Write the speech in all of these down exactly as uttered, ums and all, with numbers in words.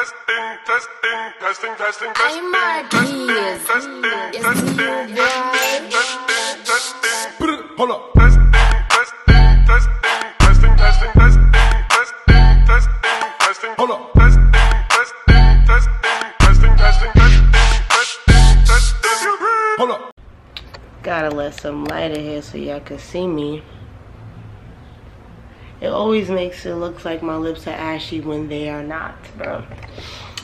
testing, testing, testing, testing, testing, testing, testing, testing, testing, testing, testing. Hold up. Testing, testing, testing, testing, testing, testing, testing, testing, testing. Hold up. Testing, testing, testing, testing, testing, testing, testing, testing. Hold up. Gotta let some light in here so y'all can see me. It always makes it look like my lips are ashy when they are not, bro.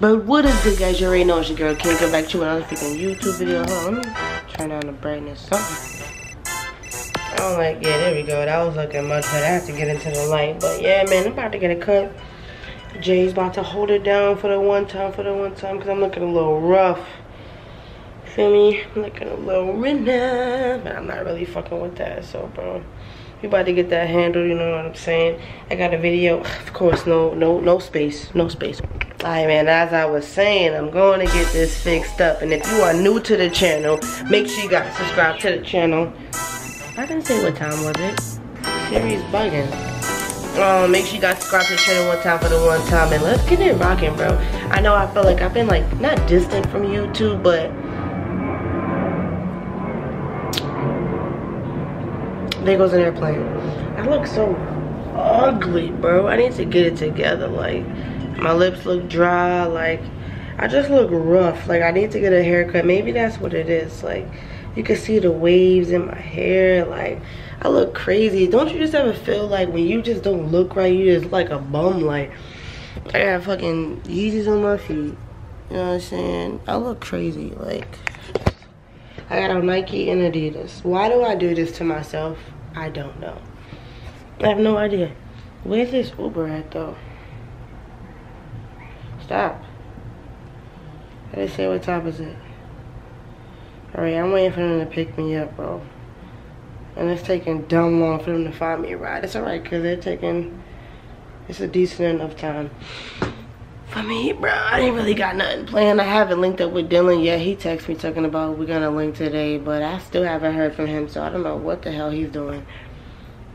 But what is good, guys? You already know it's your girl, Kim. Come back to another freaking YouTube video. Hold on, let me turn down the brightness. Something. I don't like, yeah, there we go. That was looking much better. I have to get into the light. But yeah, man, I'm about to get a cut. Jay's about to hold it down for the one time, for the one time, because I'm looking a little rough. Feel me? I'm looking a little rough. But I'm not really fucking with that, so, bro. We about to get that handled, you know what I'm saying? I got a video, of course, no no, no space, no space. Alright, man, as I was saying, I'm going to get this fixed up. And if you are new to the channel, make sure you guys subscribe to the channel. I didn't say what time was it. Siri's bugging. Um, make sure you guys subscribe to the channel one time for the one time. And let's get it rocking, bro. I know I feel like I've been, like, not distant from YouTube, but... there goes an airplane. I look so ugly, bro. I need to get it together. Like, my lips look dry. Like, I just look rough. Like, I need to get a haircut. Maybe that's what it is. Like, you can see the waves in my hair. Like, I look crazy. Don't you just ever feel like when you just don't look right, you just like a bum? Like, I got fucking Yeezys on my feet. You know what I'm saying? I look crazy. Like, I got on Nike and Adidas. Why do I do this to myself? I don't know. I have no idea. Where's this Uber at, though? Stop. I didn't say what time is it. Alright, I'm waiting for them to pick me up, bro. And it's taking dumb long for them to find me a ride. It's alright, because they're taking... it's a decent enough time. For me, bro, I ain't really got nothing planned. I haven't linked up with Dylan yet. He texted me talking about we're gonna link today, but I still haven't heard from him, so I don't know what the hell he's doing.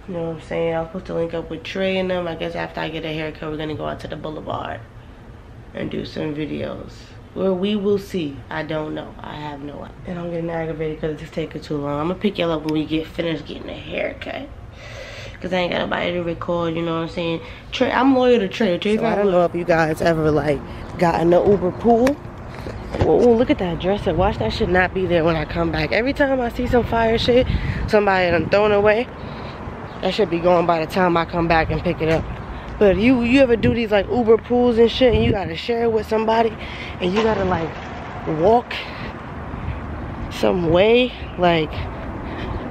You know what I'm saying? I was supposed to link up with Trey and them. I guess after I get a haircut, we're gonna go out to the boulevard and do some videos. Where we will see. I don't know. I have no idea. And I'm getting aggravated because it's taking too long. I'm gonna pick y'all up when we get finished getting a haircut. Cause I ain't got nobody to record, you know what I'm saying? Trey, I'm loyal to Trey. Trey, so I don't know if you guys ever like got in the Uber pool. Oh, look at that dresser. Watch that shit not be there when I come back. Every time I see some fire shit, somebody done thrown away, that should be gone by the time I come back and pick it up. But you, you ever do these like Uber pools and shit, and you gotta share it with somebody, and you gotta like walk some way, like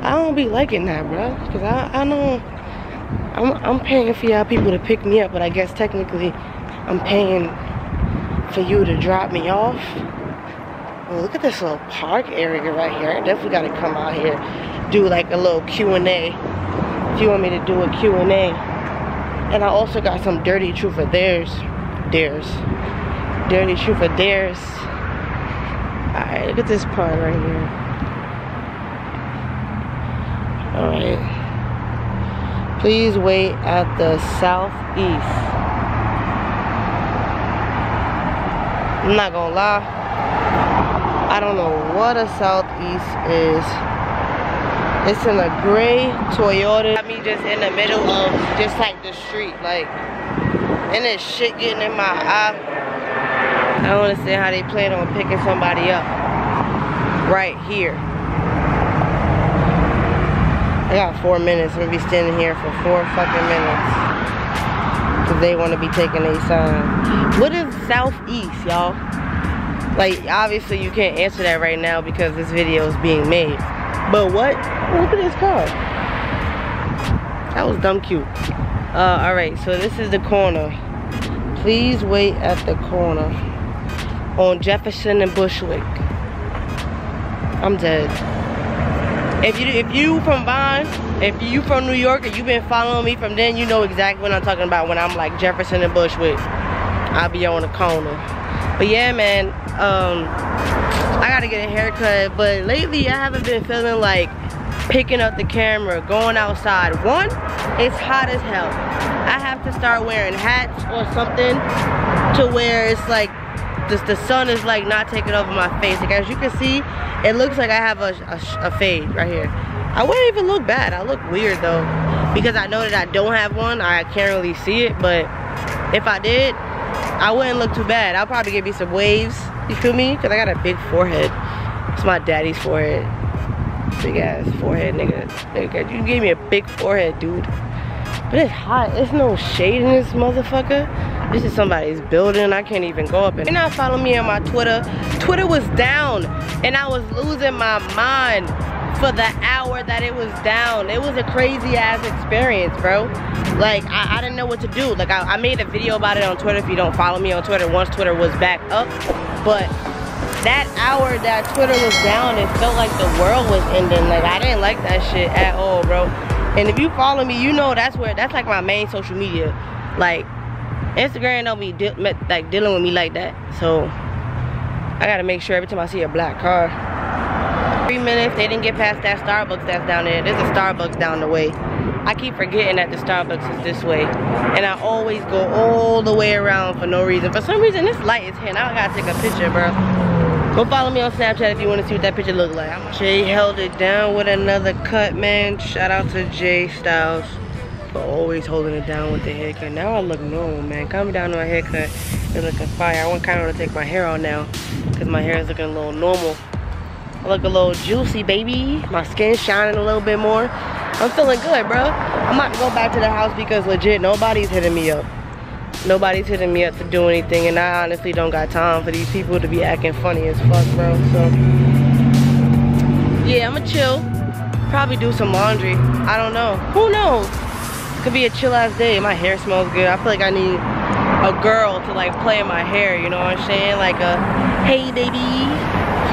I don't be liking that, bro. Cause I, I know. I'm, I'm paying for y'all people to pick me up, but I guess technically I'm paying for you to drop me off. Well, look at this little park area right here. I definitely got to come out here, do like a little Q and A. If you want me to do a Q and A. And I also got some dirty truth for theirs. Theirs. Dirty truth for theirs. Alright, look at this park right here. Alright. Please wait at the southeast. I'm not gonna lie. I don't know what a southeast is. It's in a gray Toyota. Got me just in the middle of just like the street. Like, and this shit getting in my eye. I don't understand how they plan on picking somebody up right here. I got four minutes. I'm gonna be standing here for four fucking minutes. Cause they wanna be taking a sign. What is southeast, y'all? Like, obviously you can't answer that right now because this video is being made. But what? Oh, look at this car. That was dumb cute. Uh, alright, so this is the corner. Please wait at the corner. On Jefferson and Bushwick. I'm dead. If you if you from Vine, if you from New York, and you've been following me from then, you know exactly what I'm talking about when I'm like Jefferson and Bushwick. I'll be on the corner. But yeah, man, um, I gotta get a haircut. But lately, I haven't been feeling like picking up the camera, going outside. One, it's hot as hell. I have to start wearing hats or something to where it's like the, the sun is like not taking over my face. Like as you can see, it looks like I have a, a, a fade right here. I wouldn't even look bad. I look weird though, because I know that I don't have one. I can't really see it, but if I did, I wouldn't look too bad. I'll probably give me some waves, you feel me? Because I got a big forehead. It's my daddy's forehead. Big ass forehead, nigga. Nigga, you gave me a big forehead, dude. But it's hot. There's no shade in this motherfucker. This is somebody's building. I can't even go up in. You're not following me on my Twitter. Twitter was down, and I was losing my mind for the hour that it was down. It was a crazy ass experience, bro. Like, I, I didn't know what to do. Like, I, I made a video about it on Twitter. If you don't follow me on Twitter, once Twitter was back up. But that hour that Twitter was down, it felt like the world was ending. Like, I didn't like that shit at all, bro. And if you follow me, you know that's where, that's like my main social media. Like, Instagram don't be de like dealing with me like that. So, I gotta make sure every time I see a black car. Three minutes, they didn't get past that Starbucks that's down there. There's a Starbucks down the way. I keep forgetting that the Starbucks is this way. And I always go all the way around for no reason. For some reason, this light is hitting. I gotta take a picture, bro. Go follow me on Snapchat if you wanna see what that picture look like. Jay held it down with another cut, man. Shout out to Jay Styles for always holding it down with the haircut. Now I look normal, man. Calm down on my haircut. It's looking fire. I want kind of want to take my hair out now because my hair is looking a little normal. I look a little juicy, baby. My skin's shining a little bit more. I'm feeling good, bro. I'm about to go back to the house because legit, nobody's hitting me up. Nobody's hitting me up to do anything, and I honestly don't got time for these people to be acting funny as fuck, bro. So, yeah, I'ma chill. Probably do some laundry. I don't know. Who knows? Could be a chill ass day. My hair smells good. I feel like I need a girl to like play in my hair, you know what I'm saying? Like a, hey, baby.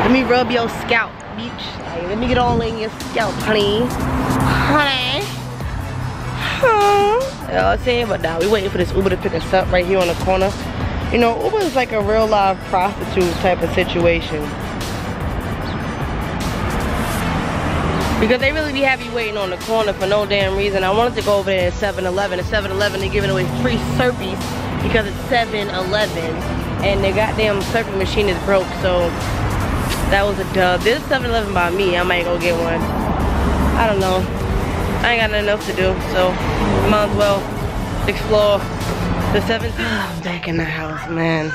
Let me rub your scalp, bitch. Like, let me get all in your scalp, honey. Honey. Huh. You know what I'm saying? But now nah, we waiting for this Uber to pick us up right here on the corner. You know, Uber is like a real live prostitute type of situation. Because they really be having you waiting on the corner for no damn reason. I wanted to go over there at seven eleven. At seven eleven, they're giving away free Slurpees because it's seven eleven. And the goddamn Slurpee machine is broke, so... that was a dub. This is seven eleven by me. I might go get one. I don't know. I ain't got nothing else to do, so might as well explore the seventh. I'm back in the house, man.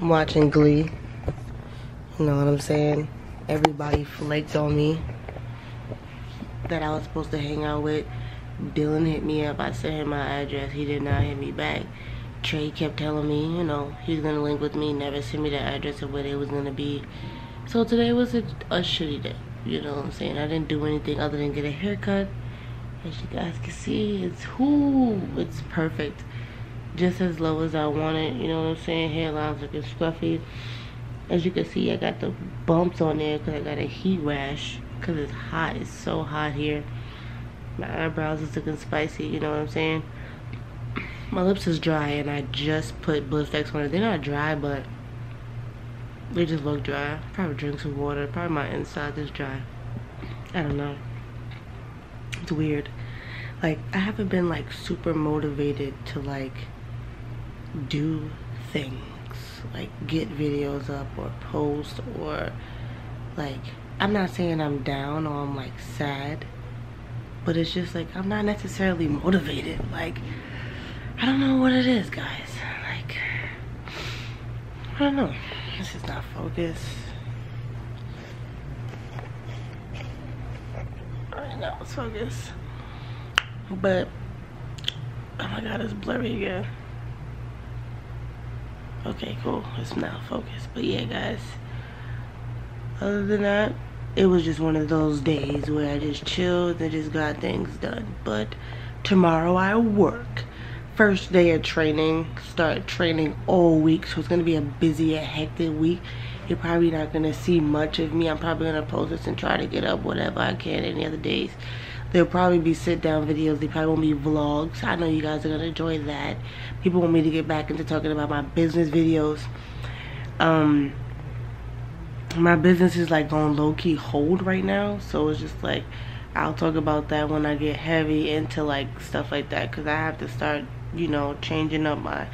I'm watching Glee. You know what I'm saying? Everybody flaked on me that I was supposed to hang out with. Dylan hit me up. I sent him my address. He did not hit me back. Trey kept telling me, you know, he's gonna link with me, never send me the address of where they was gonna be. So today was a, a shitty day, you know what I'm saying? I didn't do anything other than get a haircut. As you guys can see, it's whoo, it's perfect. Just as low as I want it, you know what I'm saying? Hairline's looking scruffy. As you can see, I got the bumps on there because I got a heat rash because it's hot, it's so hot here. My eyebrows is looking spicy, you know what I'm saying? My lips is dry, and I just put Blistex on it. They're not dry, but they just look dry. Probably drink some water. Probably my inside is dry. I don't know. It's weird. Like, I haven't been, like, super motivated to, like, do things. Like, get videos up or post or, like, I'm not saying I'm down or I'm, like, sad. But it's just, like, I'm not necessarily motivated. Like... I don't know what it is, guys. Like, I don't know. This is not focused. Right now it's focused. But, oh my god, it's blurry again. Okay, cool. It's not focused. But yeah, guys. Other than that, it was just one of those days where I just chilled and just got things done. But tomorrow I work. First day of training, start training all week, so it's gonna be a busy, a hectic week. You're probably not gonna see much of me. I'm probably gonna post this and try to get up whatever I can any other days. There'll probably be sit down videos, they probably won't be vlogs. I know you guys are gonna enjoy that. People want me to get back into talking about my business videos. Um, my business is like on low key hold right now, so it's just like, I'll talk about that when I get heavy into like stuff like that, because I have to start you know, changing up my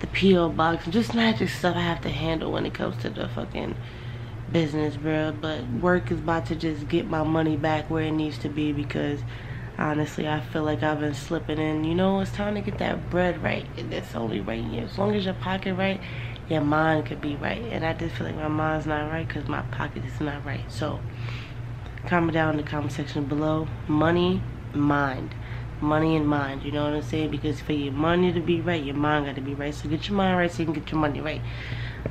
the P O box and just magic stuff I have to handle when it comes to the fucking business, bro. But work is about to just get my money back where it needs to be, because honestly, I feel like I've been slipping in. You know, it's time to get that bread right, and that's only right here. As long as your pocket right, your mind could be right. And I just feel like my mind's not right because my pocket is not right. So comment down in the comment section below. Money, mind. Money and mind, you know what I'm saying? Because for your money to be right, your mind got to be right. So get your mind right so you can get your money right.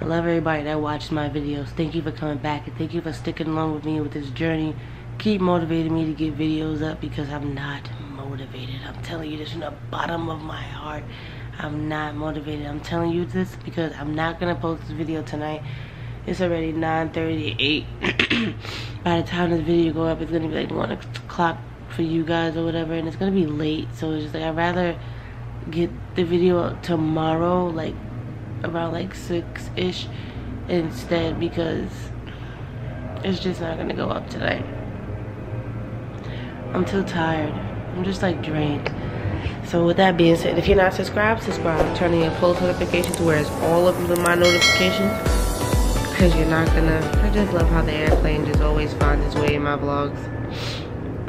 I love everybody that watches my videos. Thank you for coming back, and thank you for sticking along with me with this journey. Keep motivating me to get videos up, because I'm not motivated. I'm telling you this from the bottom of my heart. I'm not motivated. I'm telling you this because I'm not going to post this video tonight. It's already nine thirty-eight. By the time this video go up, it's going to be like one o'clock for you guys or whatever, and it's going to be late. So it's just like, I'd rather get the video up tomorrow, like around like six-ish instead, because it's just not going to go up tonight. I'm too tired. I'm just like drained. So with that being said, if you're not subscribed, subscribe. Turn on your post notifications, where it's all of my notifications, because you're not gonna. I just love how the airplane just always finds its way in my vlogs.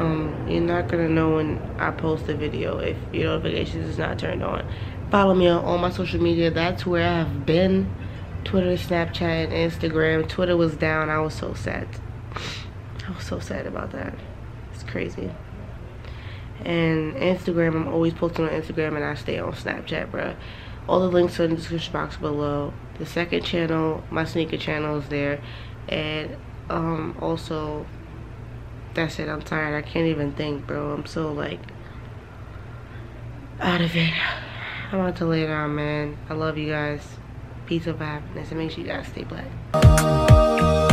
Um, you're not gonna know when I post a video if your notifications is not turned on. Follow me on all my social media. That's where I have been. Twitter, Snapchat, and Instagram. Twitter was down. I was so sad. I was so sad about that. Crazy. And Instagram, I'm always posting on Instagram, and I stay on Snapchat, bruh. All the links are in the description box below. The second channel, my sneaker channel, is there. And um also, that's it. I'm tired. I can't even think, bro. I'm so like out of it. I'm about to lay down, man. I love you guys. Peace of happiness, and make sure you guys stay black.